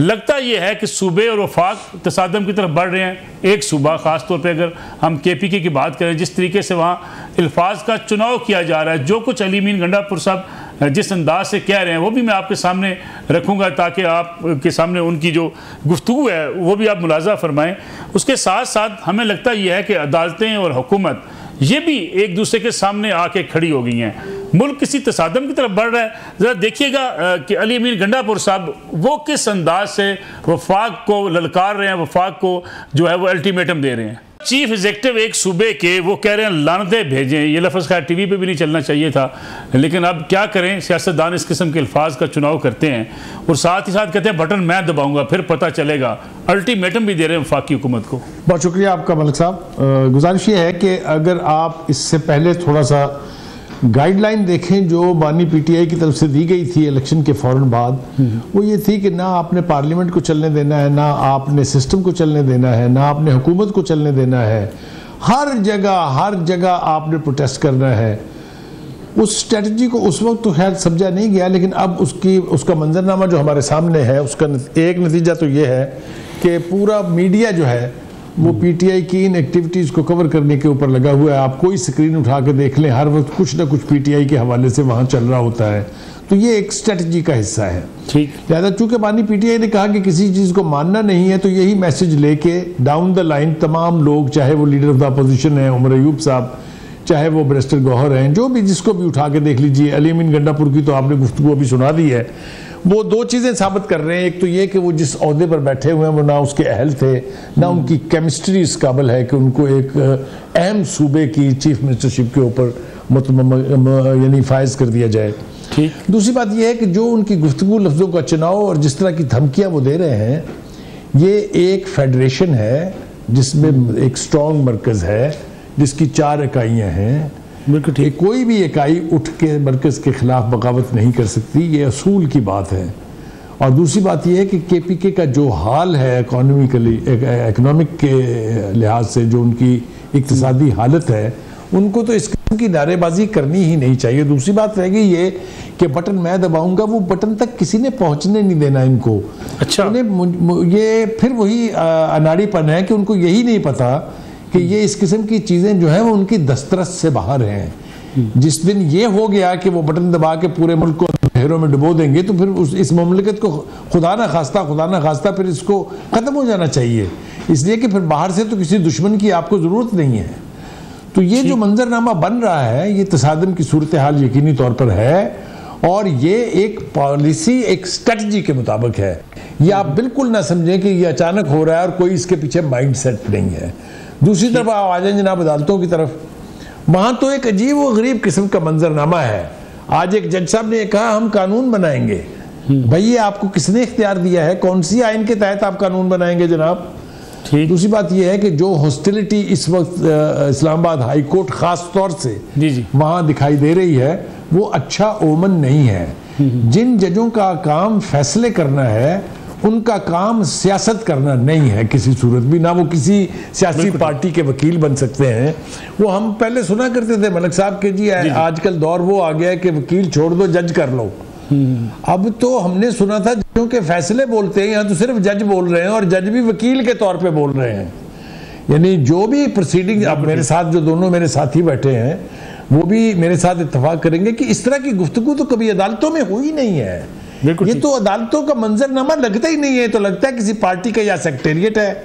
लगता यह है कि सूबे और वफाक तसादम की तरफ बढ़ रहे हैं। एक सूबा ख़ास तौर पे अगर हम केपीके की बात करें, जिस तरीके से वहाँ अल्फाज का चुनाव किया जा रहा है, जो कुछ अली अमीन गंडापुर साहब जिस अंदाज से कह रहे हैं वो भी मैं आपके सामने रखूँगा ताकि आपके सामने उनकी जो गुफ्तगू है वो भी आप मुलाजा फरमाएँ। उसके साथ साथ हमें लगता यह है कि अदालतें और हुकूमत ये भी एक दूसरे के सामने आके खड़ी हो गई हैं। मुल्क किसी तसादम की तरफ बढ़ रहा है। ज़रा देखिएगा कि अली अमीन गंडापुर साहब वो किस अंदाज से वफाक को ललकार रहे हैं, वफाक को जो है वो अल्टीमेटम दे रहे हैं। चीफ एग्जीक्यूटिव एक सूबे के वो कह रहे हैं लानतें भेजें, ये लफ्ज़ खैर टीवी पे भी नहीं चलना चाहिए था, लेकिन अब क्या करें, सियासतदान इस किस्म के अल्फाज का चुनाव करते हैं और साथ ही साथ कहते हैं बटन मैं दबाऊंगा फिर पता चलेगा, अल्टीमेटम भी दे रहे हैं वफाकी हुकूमत को। बहुत शुक्रिया आपका मलिक साहब। गुजारिश ये है कि अगर आप इससे पहले थोड़ा सा गाइडलाइन देखें जो बानी पीटीआई की तरफ से दी गई थी इलेक्शन के फ़ौरन बाद, वो ये थी कि ना आपने पार्लियामेंट को चलने देना है, ना आपने सिस्टम को चलने देना है, ना आपने हुकूमत को चलने देना है, हर जगह आपने प्रोटेस्ट करना है। उस स्ट्रेटजी को उस वक्त तो खैर समझा नहीं गया, लेकिन अब उसका मंजरनामा जो हमारे सामने है उसका एक नतीजा तो ये है कि पूरा मीडिया जो है वो पीटीआई की इन एक्टिविटीज़ को कवर करने के ऊपर लगा हुआ है। आप कोई स्क्रीन उठा के देख लें, हर वक्त कुछ ना कुछ पीटीआई के हवाले से वहाँ चल रहा होता है। तो ये एक स्ट्रेटजी का हिस्सा है। ठीक, ज़्यादा चूँकि बानी पीटीआई ने कहा कि किसी चीज़ को मानना नहीं है, तो यही मैसेज लेके डाउन द लाइन तमाम लोग, चाहे वो लीडर ऑफ द अपोजिशन है उमर अयूब साहब, चाहे वो बैरिस्टर गौहर हैं, जो भी जिसको भी उठा के देख लीजिए। अली अमीन गंडापुर की तो आपने गुफ्तगू अभी सुना दी है। वो दो चीज़ें साबित कर रहे हैं, एक तो ये कि वो जिस अहदे पर बैठे हुए हैं वो ना उसके अहल थे, ना उनकी केमिस्ट्री इस काबिल है कि उनको एक अहम सूबे की चीफ मिनिस्टरशिप के ऊपर यानी फायज कर दिया जाए। ठीक, दूसरी बात ये है कि जो उनकी गुफ्तगू, लफ्ज़ों का चुनाव और जिस तरह की धमकियाँ वो दे रहे हैं, ये एक फेडरेशन है जिसमें एक स्ट्रॉन्ग मरकज़ है जिसकी 4 इकाइयाँ हैं। बिल्कुल ठीक, कोई भी इकाई उठ के मरकज़ के ख़िलाफ़ बगावत नहीं कर सकती, ये असूल की बात है। और दूसरी बात यह है कि केपीके का जो हाल है इकनॉमिक के लिहाज से, जो उनकी इक्तिसादी हालत है, उनको तो इस किस्म की नारेबाजी करनी ही नहीं चाहिए। दूसरी बात रहेगी ये कि बटन मैं दबाऊंगा, वो बटन तक किसी ने पहुंचने नहीं देना इनको। अच्छा, ये फिर वही अनाड़ीपन है कि उनको यही नहीं पता कि ये इस किस्म की चीज़ें जो हैं वो उनकी दस्तरस से बाहर हैं। जिस दिन ये हो गया कि वो बटन दबा के पूरे मुल्क को अंधेरों में डुबो देंगे, तो फिर इस ममलिकत को खुदा ना खास्ता फिर इसको ख़त्म हो जाना चाहिए, इसलिए कि फिर बाहर से तो किसी दुश्मन की आपको ज़रूरत नहीं है। तो ये जो मंजरनामा बन रहा है, ये तसादम की सूरत हाल यकीनी तौर पर है, और ये एक पॉलिसी, एक स्ट्रेटजी के मुताबिक है। ये आप बिल्कुल ना समझें कि ये अचानक हो रहा है और कोई इसके पीछे माइंड सेट नहीं है। दूसरी तरफ आप आ जाए जनाब अदालतों की तरफ, वहाँ तो एक अजीब व गरीब किस्म का मंजरनामा है। आज एक जज साहब ने कहा हम कानून बनाएंगे। भाई ये आपको किसने इख्तियार दिया है, कौन सी आइन के तहत आप कानून बनाएंगे जनाब? ठीक, दूसरी बात यह है कि जो हॉस्टिलिटी इस वक्त इस्लामाबाद हाई कोर्ट खास तौर से वहाँ दिखाई दे रही है, वो अच्छा ओमन नहीं है। जिन जजों का काम फैसले करना है, उनका काम सियासत करना नहीं है किसी सूरत भी, ना वो किसी सियासी पार्टी के वकील बन सकते हैं। वो हम पहले सुना करते थे मलिक साहब के जी आजकल दौर वो आ गया है कि वकील छोड़ दो, जज कर लो। अब तो हमने सुना था जजों के फैसले बोलते हैं, यहाँ तो सिर्फ जज बोल रहे हैं, और जज भी वकील के तौर पे बोल रहे हैं। यानी जो भी प्रोसीडिंग, अब मेरे साथ जो दोनों मेरे साथी बैठे हैं वो भी मेरे साथ इत्तफाक करेंगे कि इस तरह की गुफ्तगू तो कभी अदालतों में हुई नहीं है। ये तो अदालतों का मंजरनामा लगता ही नहीं है, तो लगता है किसी पार्टी का या सेक्रेटेरिएट है,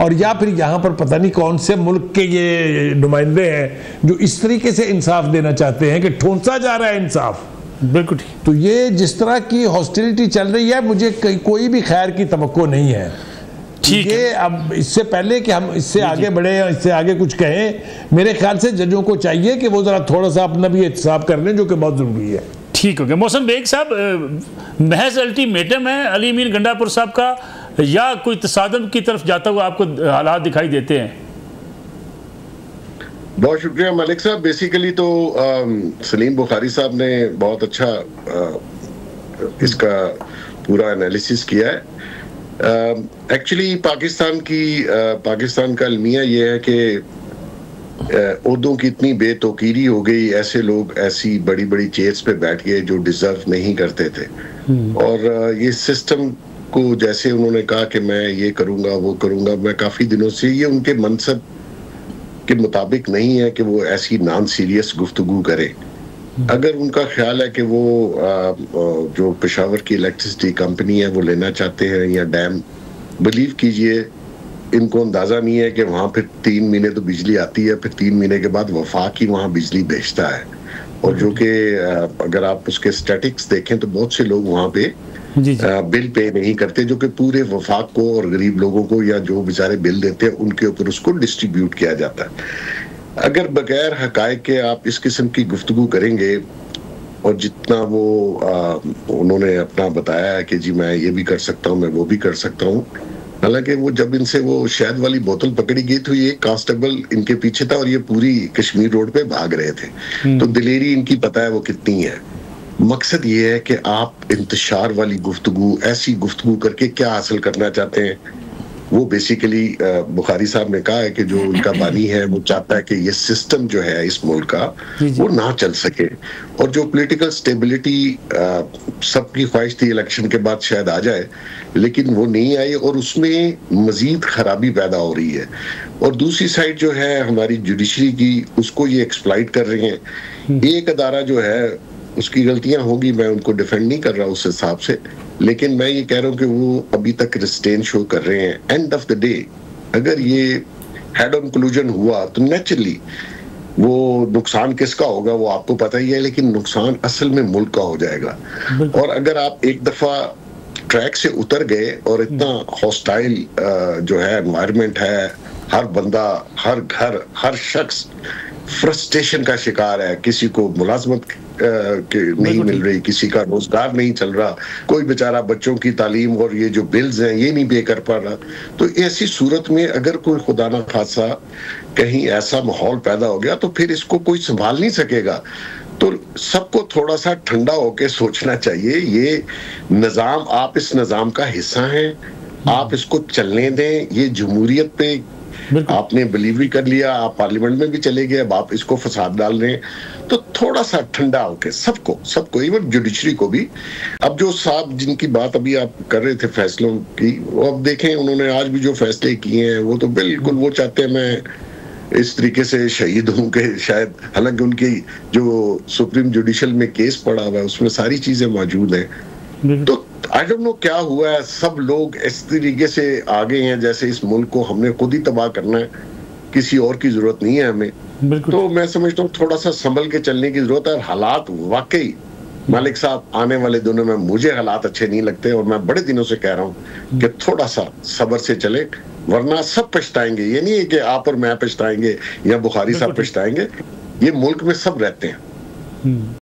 और या फिर यहाँ पर पता नहीं कौन से मुल्क के ये नुमाइंदे हैं जो इस तरीके से इंसाफ देना चाहते हैं कि ठूंसा जा रहा है इंसाफ। बिल्कुल ठीक, तो ये जिस तरह की हॉस्टिलिटी चल रही है, मुझे कोई भी खैर की तवक्को नहीं है। ठीक है, अब इससे पहले कि हम इससे आगे बढ़े या इससे आगे कुछ कहें, मेरे ख्याल से जजों को चाहिए कि वो जरा थोड़ा सा अपना भी एहतसाब कर लें, जो कि बहुत ज़रूरी है। ठीक हो गया मोहसिन बेग साहब, महज अल्टीमेटम है अली अमीन गंडापुर साहब का, या कोई तसादम की तरफ जाता हुआ आपको हालात दिखाई देते हैं? बहुत शुक्रिया मलिक साहब। बेसिकली तो सलीम बुखारी साहब ने बहुत अच्छा इसका पूरा एनालिसिस किया है। एक्चुअली पाकिस्तान का अलमिया ये है कि उर्दों की इतनी बेतौकीरी हो गई, ऐसे लोग ऐसी बड़ी बड़ी चेयर्स पे बैठ गए जो डिजर्व नहीं करते थे, और ये सिस्टम को जैसे उन्होंने कहा कि मैं ये करूँगा वो करूँगा, मैं काफ़ी दिनों से ये उनके मनसब के मुताबिक नहीं है कि वो ऐसी नॉन सीरियस गुफ्तगू करें। अगर उनका ख्याल है कि वो जो पेशावर की इलेक्ट्रिसिटी कंपनी है वो लेना चाहते हैं या डैम, बिलीव कीजिए इनको अंदाज़ा नहीं है कि वहाँ फिर 3 महीने तो बिजली आती है, फिर 3 महीने के बाद वफाक ही वहाँ बिजली बेचता है। और जो कि अगर आप उसके स्टैटिक्स देखें तो बहुत से लोग वहाँ पे बिल पे नहीं करते, जो कि पूरे वफाक को और गरीब लोगों को या जो बेचारे बिल देते हैं उनके ऊपर उसको डिस्ट्रीब्यूट किया जाता है। अगर बगैर हकायक के आप इस किस्म की गुफ्तगू करेंगे, और जितना वो उन्होंने अपना बताया है कि जी मैं ये भी कर सकता हूँ मैं वो भी कर सकता हूँ, हालांकि वो जब इनसे वो शहद वाली बोतल पकड़ी गई तो ये कांस्टेबल इनके पीछे था और ये पूरी कश्मीर रोड पे भाग रहे थे, तो दिलेरी इनकी पता है वो कितनी है। मकसद ये है कि आप इंतशार वाली गुफ्तगू, ऐसी गुफ्तगू करके क्या हासिल करना चाहते हैं? वो बेसिकली बुखारी साहब ने कहा है कि जो उनका बानी है वो चाहता है कि ये सिस्टम जो है इस मुल्क का वो ना चल सके, और जो पॉलिटिकल स्टेबिलिटी सबकी ख्वाहिश थी इलेक्शन के बाद शायद आ जाए, लेकिन वो नहीं आई और उसमें मजीद खराबी पैदा हो रही है। और दूसरी साइड जो है हमारी जुडिशरी की, उसको ये एक्सप्लॉइट कर रहे हैं। एक अदारा जो है उसकी गलतियां होगी, मैं उनको डिफेंड नहीं कर रहा उस हिसाब से, लेकिन मैं ये कह रहा हूँ कि वो अभी तक रिस्टेन शो कर रहे हैं। एंड ऑफ द डे अगर ये हेड ऑन कोलूजन हुआ तो नेचुरली वो नुकसान किसका होगा वो आपको पता ही है, लेकिन नुकसान असल में मुल्क का हो जाएगा। और अगर आप एक दफा ट्रैक से उतर गए और इतना हॉस्टाइल जो है एनवायरनमेंट है, हर बंदा, हर घर, हर शख्स फ्रस्ट्रेशन का शिकार है, किसी को मुलाजमत नहीं मिल रही, किसी का रोजगार नहीं चल रहा, कोई बेचारा बच्चों की तालीम और ये जो बिल्स हैं ये नहीं पे कर पा रहा। तो ऐसी सूरत में अगर कोई खुदा ना खासा कहीं ऐसा माहौल पैदा हो गया तो फिर इसको कोई संभाल नहीं सकेगा। तो सबको थोड़ा सा ठंडा होके सोचना चाहिए, ये निज़ाम, आप इस निज़ाम का हिस्सा हैं, आप इसको चलने दें। ये जमहूरियत पे आपने बिलीव भी कर लिया, आप पार्लियामेंट में भी चले गए, अब आप इसको फसाद डाल रहे हैं। तो थोड़ा सा ठंडा होके सबको इवन जुडिशरी को भी। अब जो साहब जिनकी बात अभी आप कर रहे थे फैसलों की, वो अब देखें उन्होंने आज भी जो फैसले किए हैं वो तो बिल्कुल वो चाहते हैं मैं इस तरीके से शहीद हूं कि शायद, हालांकि उनकी जो सुप्रीम जुडिशल में केस पड़ा हुआ है उसमें सारी चीजें मौजूद हैं। तो आई डोंट नो क्या हुआ है, सब लोग इस तरीके से आ गए हैं जैसे इस मुल्क को हमने खुद ही तबाह करना है, किसी और की जरूरत नहीं है हमें। तो मैं समझता हूँ थोड़ा सा संभल के चलने की जरूरत है। और हालात वाकई मालिक साहब आने वाले दिनों में मुझे हालात अच्छे नहीं लगते, और मैं बड़े दिनों से कह रहा हूँ कि थोड़ा सा सब्र से चले, वरना सब पछताएंगे। ये नहीं है कि आप और मैं पछताएंगे या बुखारी साहब पछताएंगे, ये मुल्क में सब रहते हैं।